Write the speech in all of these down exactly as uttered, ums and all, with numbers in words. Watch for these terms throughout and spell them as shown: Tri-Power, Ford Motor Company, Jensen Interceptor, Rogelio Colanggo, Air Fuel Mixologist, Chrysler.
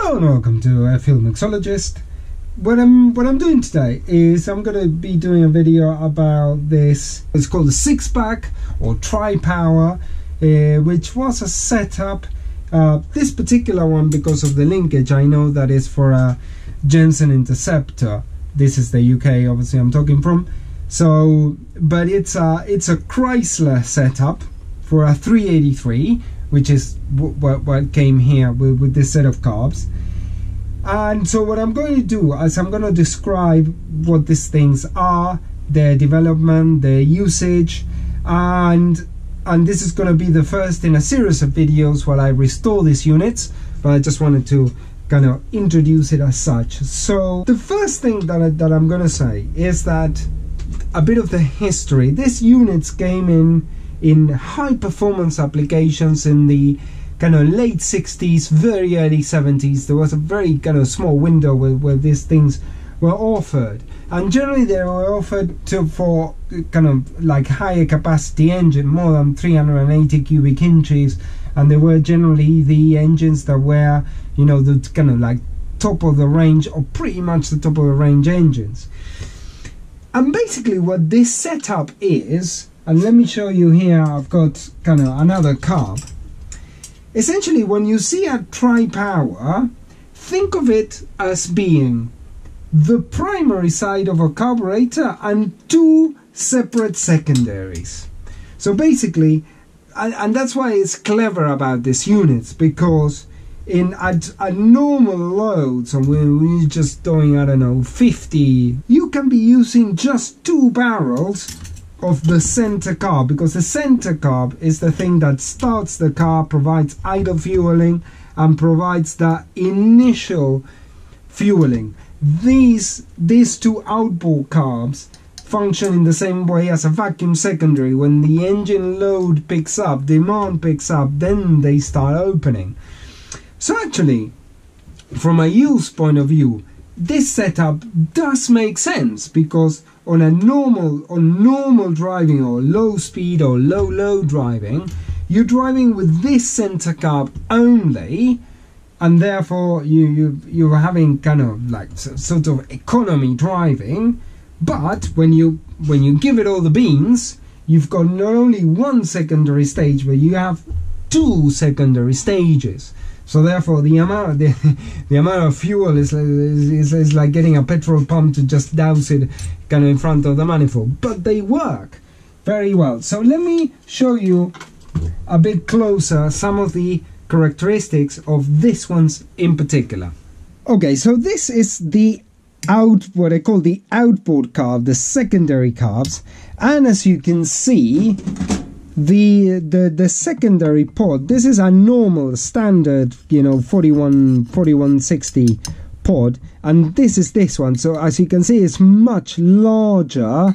Hello and welcome to Air Fuel Mixologist. What I'm what I'm doing today is I'm going to be doing a video about this. It's called a six pack or Tri-Power, uh, which was a setup. Uh, this particular one, because of the linkage, I know that is for a Jensen Interceptor. This is the U K, obviously, I'm talking from. So, but it's a it's a Chrysler setup for a three eighty-three. Which is what what came here with, with this set of carbs. And so what I'm going to do is I'm going to describe what these things are, their development, their usage, and and this is going to be the first in a series of videos while I restore these units, but I just wanted to kind of introduce it as such. So the first thing that, I, that I'm going to say is that a bit of the history. These units came in in high performance applications in the kind of late sixties, very early seventies. There was a very kind of small window where, where these things were offered, and generally they were offered to for kind of like higher capacity engine, more than three hundred eighty cubic inches, and they were generally the engines that were, you know, the kind of like top of the range or pretty much the top of the range engines. And basically what this setup is, and let me show you here, I've got kind of another carb. Essentially, when you see a Tri-Power, think of it as being the primary side of a carburetor and two separate secondaries. So basically, and, and that's why it's clever about these units, because in at, at normal loads, and when we're just doing, I don't know, fifty, you can be using just two barrels of the center carb, because the center carb is the thing that starts the car, provides idle fueling, and provides that initial fueling. These, these two outboard carbs function in the same way as a vacuum secondary. When the engine load picks up, demand picks up, then they start opening. So actually, from a use point of view, this setup does make sense, because on a normal on normal driving or low speed or low low driving, you're driving with this center carb only, and therefore you you you're having kind of like sort of economy driving. But when you when you give it all the beans, you've got not only one secondary stage, but you have two secondary stages. So therefore, the amount the, the amount of fuel is, is is like getting a petrol pump to just douse it kind of in front of the manifold. But they work very well. So let me show you a bit closer some of the characteristics of this ones in particular. Okay, so this is the out what I call the outboard carb, the secondary carbs, and as you can see, The, the the secondary pod, this is a normal standard, you know, forty-one sixty pod, and this is this one. So as you can see, it's much larger.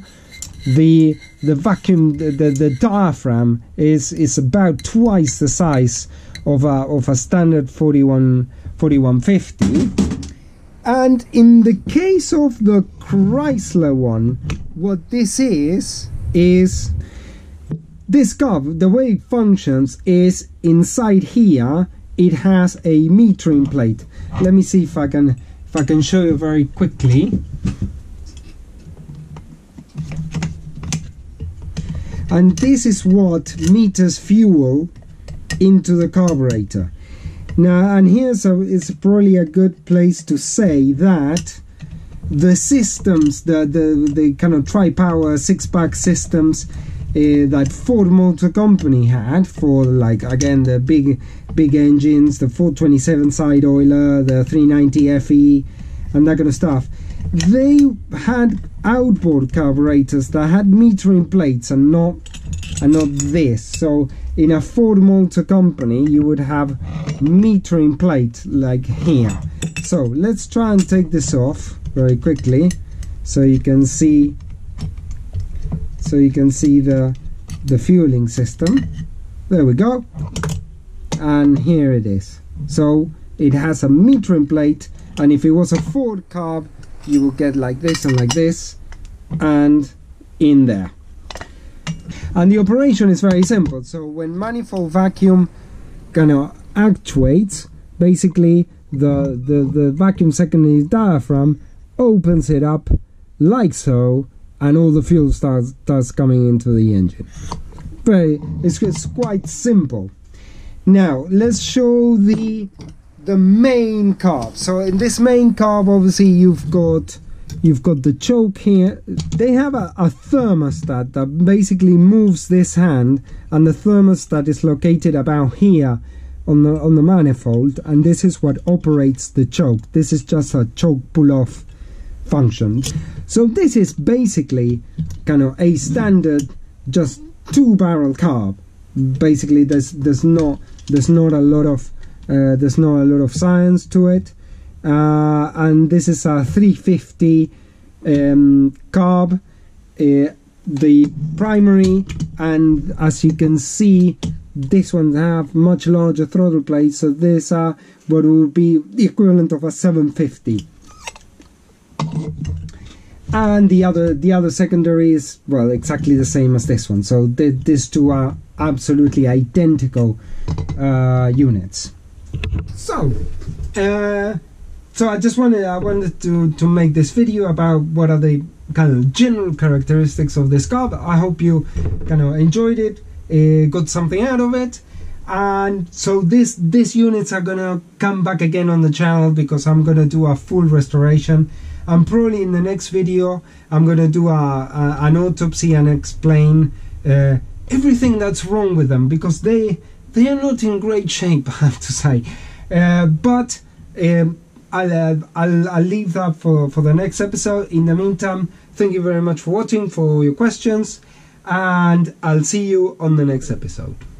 The the vacuum the, the, the diaphragm is is about twice the size of a of a standard forty-one fifty. And in the case of the Chrysler one, what this is is this carb, the way it functions is inside here. It has a metering plate. Let me see if I can if I can show you very quickly. And this is what meters fuel into the carburetor. Now, and here's a, it's probably a good place to say that the systems, the the the kind of Tri-Power six-pack systems Uh, that Ford Motor Company had for, like, again, the big big engines, the four twenty-seven side oiler, the three ninety F E and that kind of stuff, they had outboard carburetors that had metering plates and not and not this. So in a Ford Motor Company you would have metering plate like here. So let's try and take this off very quickly so you can see So you can see the the fueling system. There we go, and here it is. So it has a metering plate, and if it was a Ford carb, you would get like this and like this, and in there. And the operation is very simple. So when manifold vacuum kind of actuates, basically the, the, the vacuum secondary diaphragm opens it up like so, and all the fuel starts, starts coming into the engine. But it's, it's quite simple. Now let's show the the main carb. So in this main carb, obviously you've got you've got the choke here. They have a, a thermostat that basically moves this hand, and the thermostat is located about here on the on the manifold, and this is what operates the choke. This is just a choke pull-off function. So this is basically kind of a standard just two barrel carb. Basically there's there's not there's not a lot of uh, there's not a lot of science to it, uh, and this is a three fifty um, carb, uh, the primary, and as you can see this one have much larger throttle plates, so these are what would be the equivalent of a seven fifty. And the other the other secondary is, well, exactly the same as this one, so th these two are absolutely identical uh, units. So, uh, so I just wanted I wanted to to make this video about what are the kind of general characteristics of this car. I hope you kind of enjoyed it, uh, got something out of it. And so this these units are gonna come back again on the channel because I'm gonna do a full restoration. And probably in the next video I'm gonna do a, a an autopsy and explain uh, everything that's wrong with them, because they they are not in great shape, I have to say. Uh, but um, I'll, uh, I'll I'll leave that for for the next episode. In the meantime, thank you very much for watching, for your questions, and I'll see you on the next episode.